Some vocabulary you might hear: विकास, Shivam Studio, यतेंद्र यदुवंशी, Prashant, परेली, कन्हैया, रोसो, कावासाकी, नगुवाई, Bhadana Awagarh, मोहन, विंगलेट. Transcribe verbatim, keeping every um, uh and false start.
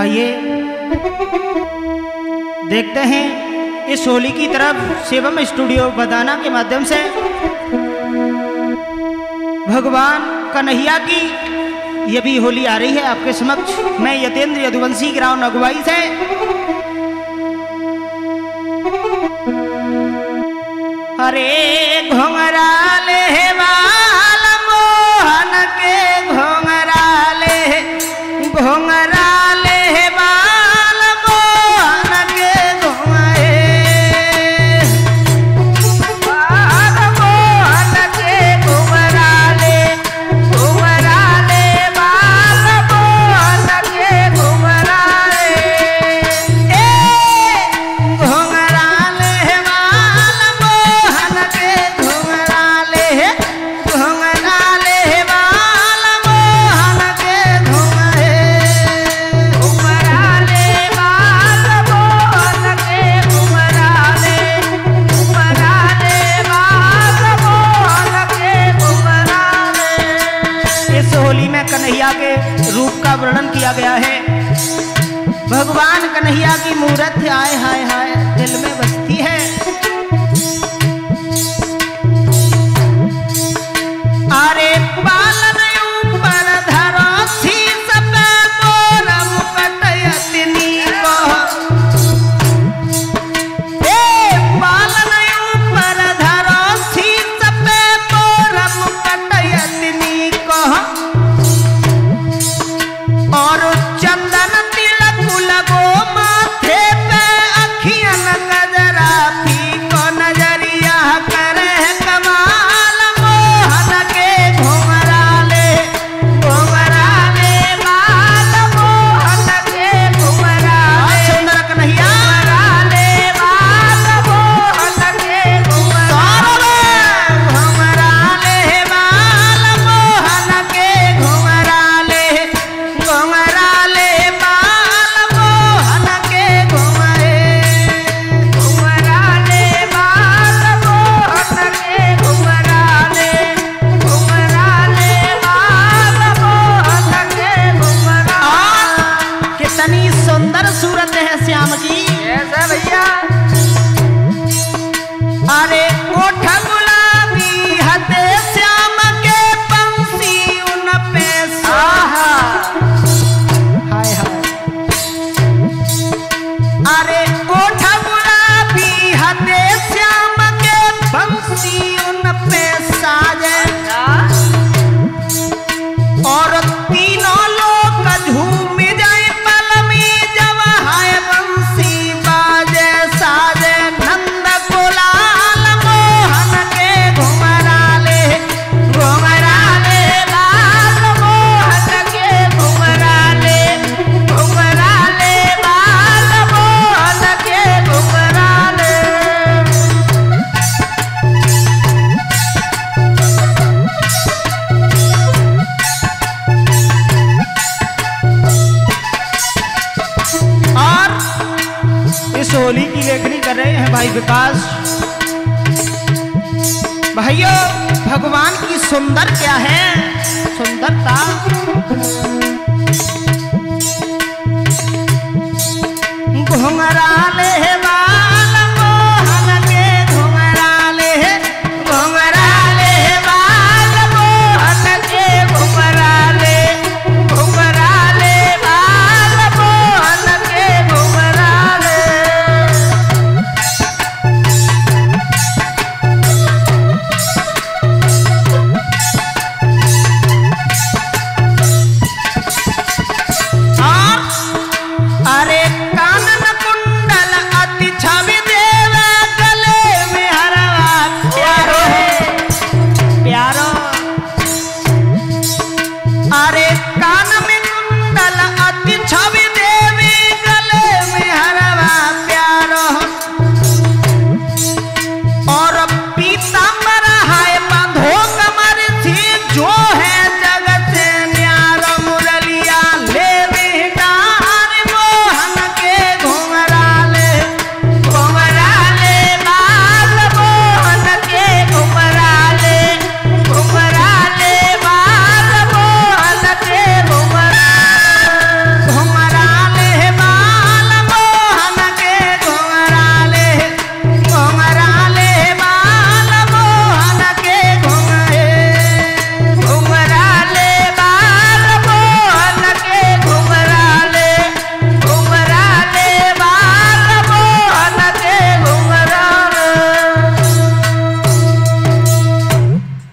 आइए देखते हैं इस होली की तरफ शिवम स्टूडियो बदाना के माध्यम से भगवान कन्हैया की यह भी होली आ रही है आपके समक्ष। मैं यतेंद्र यदुवंशी ग्राम नगुवाई से अरे घुंघरा ले बाल मोहन के घुंघरा ले घुंघरा ले बाल मोहन के घुंघरे बाल मोहन के घुंघरा ले घुंघरा ले बाल मोहन के घुंघरा ले घुंघरा ले बाल मोहन के घुंघरा ले घुंघरा ले बाल मोहन के घुंघरे घुंघरा ले बाल मोहन के घुंघरा ले घुंघरा ले बाल मोहन के घुंघरा ले। इस होली में कन्हैया के रूप का वर्णन किया गया है। भगवान कन्हैया की मूर्ति आए हाय हाय दिल में बसती है। अरे बालन ऊपर धरो शीश पे मोर मुकुट यतिनी को हे बालन ऊपर धरो शीश पे मोर मुकुट यतिनी को और चंदन तिलक लगो माथे पे अखियन गजरा पी को नजरिया करे कमाल मोहन के घुंघरा ले घुंघरा ले बाल मोहन के घुंघरा ले सुंदर कन्हैया घुंघरा ले बाल मोहन के घुंघरा घुंघरा ले बाल मोहन के घुंघरा ले घुंघरा ले बाल मोहन के घुंघरे घुंघरा ले बाल मोहन के घुंघरा ले घुंघरा ले बाल मोहन के घुंघरा। कितनी सुंदर सूरत है श्याम जी। ऐसा भैया अरे ओठ गुलाबी हते श्याम के पंछी उन पे आहा हाय हाय अरे ओठ गुलाबी हते श्याम के पंछी उन पे साजे और तीनों लोग झूम जाए पल में जब हाय बंसी बाजे साजे नंद गुलाल मोहन के घुंघरा ले घुंघरा ले लाल मोहन के घुंघरा ले घुंघरा ले बाल मोहन के घुंघरा ले। और इस होली की लेखनी कर रहे हैं भाई विकास। भाइयों भगवान की सुंदर क्या है सुंदरता। घुंघरा ले